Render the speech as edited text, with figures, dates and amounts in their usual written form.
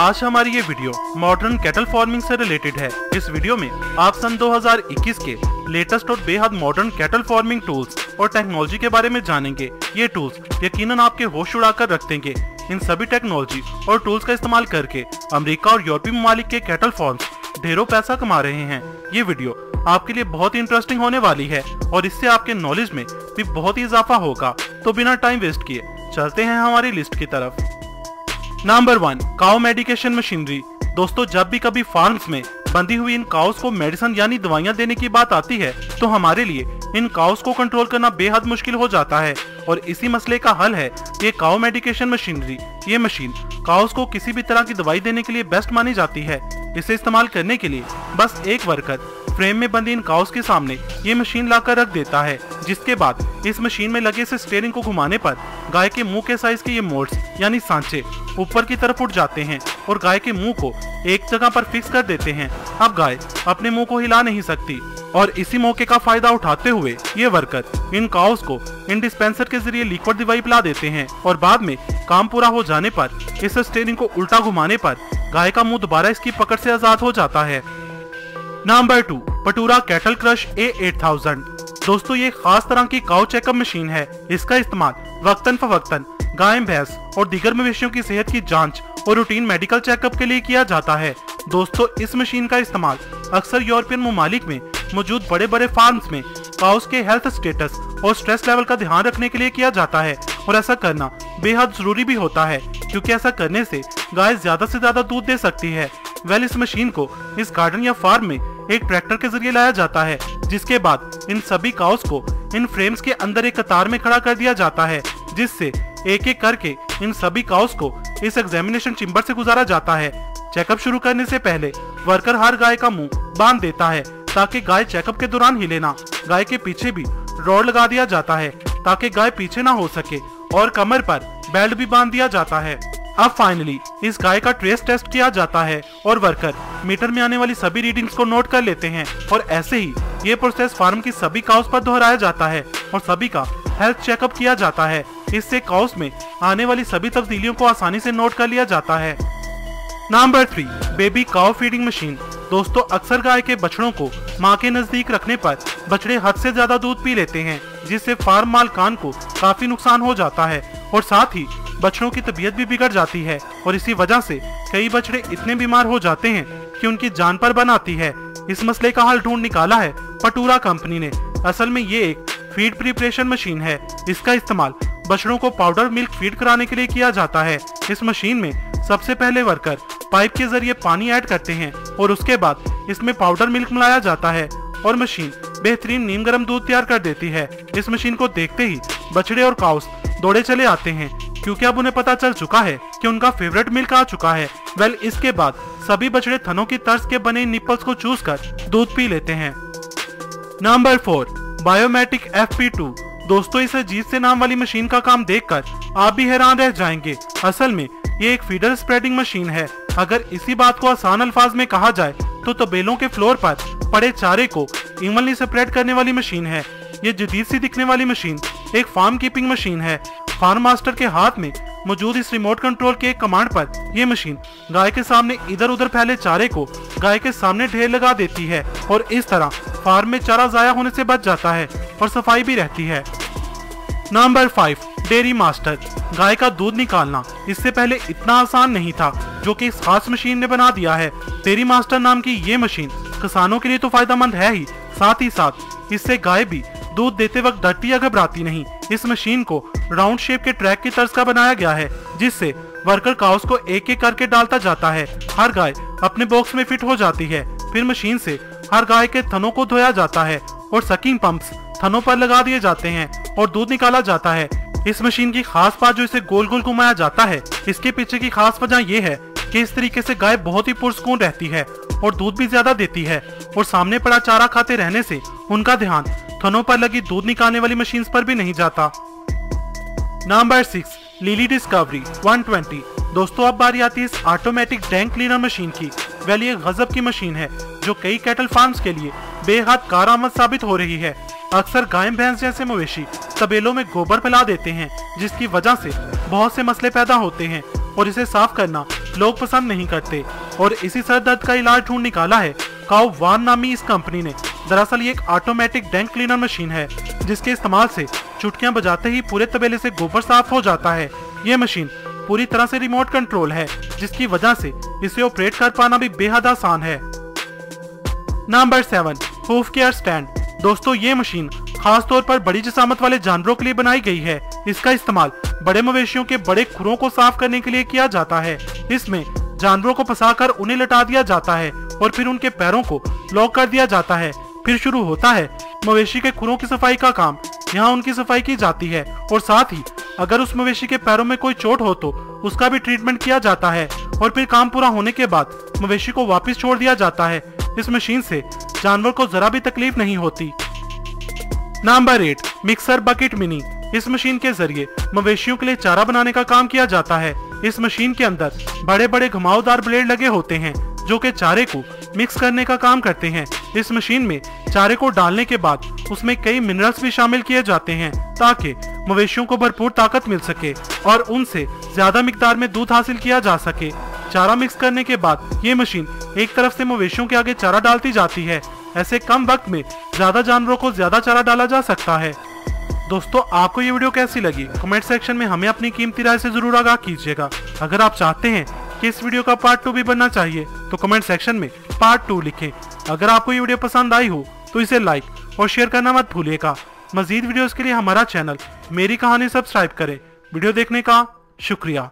आज हमारी ये वीडियो मॉडर्न कैटल फार्मिंग से रिलेटेड है। इस वीडियो में आप सन 2021 के लेटेस्ट और बेहद मॉडर्न कैटल फार्मिंग टूल्स और टेक्नोलॉजी के बारे में जानेंगे। ये टूल्स यकीनन आपके होश उड़ाकर रख देंगे। इन सभी टेक्नोलॉजी और टूल्स का इस्तेमाल करके अमेरिका और यूरोपीय ममालिक के कैटल फार्म्स ढेरों पैसा कमा रहे हैं। ये वीडियो आपके लिए बहुत ही इंटरेस्टिंग होने वाली है और इससे आपके नॉलेज में भी बहुत ही इजाफा होगा। तो बिना टाइम वेस्ट किए चलते हैं हमारी लिस्ट की तरफ। Number 1, cow medication machinery. दोस्तों, जब भी कभी फार्म्स में बंधी हुई इन काउस को मेडिसिन यानी दवाइयाँ देने की बात आती है तो हमारे लिए इन काउस को कंट्रोल करना बेहद मुश्किल हो जाता है और इसी मसले का हल है ये काऊ मेडिकेशन मशीनरी। ये मशीन काउस को किसी भी तरह की दवाई देने के लिए बेस्ट मानी जाती है। इसे इस्तेमाल करने के लिए बस एक वर्कर फ्रेम में बंदी इन काउस के सामने ये मशीन लाकर रख देता है, जिसके बाद इस मशीन में लगे से स्टीयरिंग को घुमाने पर गाय के मुंह के साइज के ये मोड्स यानी सांचे ऊपर की तरफ उठ जाते हैं और गाय के मुंह को एक जगह पर फिक्स कर देते हैं। अब गाय अपने मुंह को हिला नहीं सकती और इसी मौके का फायदा उठाते हुए ये वर्कर इन काउस को इन डिस्पेंसर के जरिए लिक्विड दवाई पिला देते हैं और बाद में काम पूरा हो जाने पर इस स्टीयरिंग को उल्टा घुमाने पर गाय का मुँह दोबारा इसकी पकड़ से आजाद हो जाता है। Number 2, Patura cattle crush A 8000। दोस्तों, ये खास तरह की काउ चेकअप मशीन है। इसका इस्तेमाल वक्तन फवक्तन गाय, भैंस और दीगर मवेशियों की सेहत की जांच और रूटीन मेडिकल चेकअप के लिए किया जाता है। दोस्तों, इस मशीन का इस्तेमाल अक्सर यूरोपियन ममालिक में मौजूद बड़े बड़े फार्म्स में काउस के हेल्थ स्टेटस और स्ट्रेस लेवल का ध्यान रखने के लिए किया जाता है और ऐसा करना बेहद जरूरी भी होता है क्योंकि ऐसा करने से गाय ज्यादा से ज्यादा दूध दे सकती है। वेल, इस मशीन को इस गार्डन या फार्म में एक ट्रैक्टर के जरिए लाया जाता है, जिसके बाद इन सभी काउस को इन फ्रेम्स के अंदर एक कतार में खड़ा कर दिया जाता है, जिससे एक एक करके इन सभी काउस को इस एग्जामिनेशन चेंबर से गुजारा जाता है। चेकअप शुरू करने से पहले वर्कर हर गाय का मुंह बांध देता है ताकि गाय चेकअप के दौरान हिले ना। गाय के पीछे भी रॉड लगा दिया जाता है ताकि गाय पीछे ना हो सके और कमर पर बेल्ट भी बांध दिया जाता है। अब फाइनली इस गाय का ट्रेस टेस्ट किया जाता है और वर्कर मीटर में आने वाली सभी रीडिंग्स को नोट कर लेते हैं और ऐसे ही ये प्रोसेस फार्म की सभी काउस पर दोहराया जाता है और सभी का हेल्थ चेकअप किया जाता है। इससे काउस में आने वाली सभी तब्दीलियों को आसानी से नोट कर लिया जाता है। Number 3, baby cow feeding machine. दोस्तों, अक्सर गाय के बछड़ों को माँ के नजदीक रखने पर बछड़े हद से ज्यादा दूध पी लेते हैं, जिससे फार्म मालकान को काफी नुकसान हो जाता है और साथ ही बछड़ों की तबीयत भी बिगड़ जाती है और इसी वजह से कई बछड़े इतने बीमार हो जाते हैं कि उनकी जान पर बन आती है। इस मसले का हल ढूंढ निकाला है पटूरा कंपनी ने। असल में ये एक फीड प्रिपरेशन मशीन है। इसका इस्तेमाल बछड़ों को पाउडर मिल्क फीड कराने के लिए किया जाता है। इस मशीन में सबसे पहले वर्कर पाइप के जरिए पानी ऐड करते हैं और उसके बाद इसमें पाउडर मिल्क मिलाया जाता है और मशीन बेहतरीन नीम गर्म दूध तैयार कर देती है। इस मशीन को देखते ही बछड़े और काउस दौड़े चले आते हैं क्योंकि अब उन्हें पता चल चुका है कि उनका फेवरेट मिल्क आ चुका है। वेल, इसके बाद सभी बछड़े थनों की तर्ज के बने निप्पल्स को चूस कर दूध पी लेते हैं। Number 4, biometric AF। दोस्तों, इस अजीब से नाम वाली मशीन का काम देखकर आप भी हैरान रह जाएंगे। असल में ये एक फीडर स्प्रेडिंग मशीन है। अगर इसी बात को आसान अल्फाज में कहा जाए तो तबेलों के फ्लोर पर पड़े चारे को इवनली स्प्रेड करने वाली मशीन है। ये जदीद सी दिखने वाली मशीन एक फार्म कीपिंग मशीन है। फार्म मास्टर के हाथ में मौजूद इस रिमोट कंट्रोल के एक कमांड पर ये मशीन गाय के सामने इधर उधर फैले चारे को गाय के सामने ढेर लगा देती है और इस तरह फार्म में चारा जाया होने से बच जाता है और सफाई भी रहती है। Number 5, dairy master. गाय का दूध निकालना इससे पहले इतना आसान नहीं था, जो कि इस खास मशीन ने बना दिया है। डेयरी मास्टर नाम की ये मशीन किसानों के लिए तो फायदेमंद है ही, साथ ही साथ इससे गाय भी दूध देते वक्त डरती या घबराती नहीं। इस मशीन को राउंड शेप के ट्रैक की तर्ज का बनाया गया है, जिससे वर्कर काउस को एक एक करके डालता जाता है। हर गाय अपने बॉक्स में फिट हो जाती है। फिर मशीन से हर गाय के थनों को धोया जाता है और सकिंग पंप्स थनों पर लगा दिए जाते हैं और दूध निकाला जाता है। इस मशीन की खास बात जो इसे गोल गोल घुमाया जाता है, इसके पीछे की खास वजह यह है कि इस तरीके से गाय बहुत ही पुरसकून रहती है और दूध भी ज्यादा देती है और सामने पड़ा चारा खाते रहने से उनका ध्यान थनों पर लगी दूध निकालने वाली मशीन पर भी नहीं जाता। Number 6, Lily discovery 120। दोस्तों, अब बारी आती है इस ऑटोमेटिक टैंक क्लीनर मशीन की। वेल, ये गजब की मशीन है जो कई कैटल फार्म्स के लिए बेहद कारआमद साबित हो रही है। अक्सर गाय भैंस जैसे मवेशी तबेलों में गोबर फैला देते हैं, जिसकी वजह से बहुत से मसले पैदा होते हैं और इसे साफ करना लोग पसंद नहीं करते और इसी सर दर्द का इलाज ढूंढ निकाला है काउ वान नामी इस कंपनी ने। दरअसल ये एक ऑटोमेटिक डैंक क्लीनर मशीन है जिसके इस्तेमाल से चुटकियां बजाते ही पूरे तबेले से गोबर साफ हो जाता है। ये मशीन पूरी तरह से रिमोट कंट्रोल है जिसकी वजह से इसे ऑपरेट कर पाना भी बेहद आसान है। Number 7 hoof care stand. दोस्तों ये मशीन खास तौर पर बड़ी जिसामत वाले जानवरों के लिए बनाई गई है। इसका इस्तेमाल बड़े मवेशियों के बड़े खुरों को साफ करने के लिए किया जाता है। इसमें जानवरों को फंसाकर उन्हें लटा दिया जाता है और फिर उनके पैरों को लॉक कर दिया जाता है। फिर शुरू होता है मवेशी के खुरों की सफाई का काम। यहाँ उनकी सफाई की जाती है और साथ ही अगर उस मवेशी के पैरों में कोई चोट हो तो उसका भी ट्रीटमेंट किया जाता है और फिर काम पूरा होने के बाद मवेशी को वापस छोड़ दिया जाता है। इस मशीन से जानवर को जरा भी तकलीफ नहीं होती। Number 8 mixer bucket mini. इस मशीन के जरिए मवेशियों के लिए चारा बनाने का काम किया जाता है। इस मशीन के अंदर बड़े बड़े घुमावदार ब्लेड लगे होते हैं जो कि चारे को मिक्स करने का काम करते हैं। इस मशीन में चारे को डालने के बाद उसमें कई मिनरल्स भी शामिल किए जाते हैं ताकि मवेशियों को भरपूर ताकत मिल सके और उनसे ज्यादा मिकदार में दूध हासिल किया जा सके। चारा मिक्स करने के बाद ये मशीन एक तरफ से मवेशियों के आगे चारा डालती जाती है। ऐसे कम वक्त में ज्यादा जानवरों को ज्यादा चारा डाला जा सकता है। दोस्तों आपको ये वीडियो कैसी लगी कमेंट सेक्शन में हमें अपनी कीमती राय से जरूर आगाह कीजिएगा। अगर आप चाहते हैं कि इस वीडियो का पार्ट 2 भी बनना चाहिए तो कमेंट सेक्शन में पार्ट 2 लिखें। अगर आपको ये वीडियो पसंद आई हो तो इसे लाइक और शेयर करना मत भूलिएगा। मजीद वीडियोस के लिए हमारा चैनल मेरी कहानी सब्सक्राइब करें। वीडियो देखने का शुक्रिया।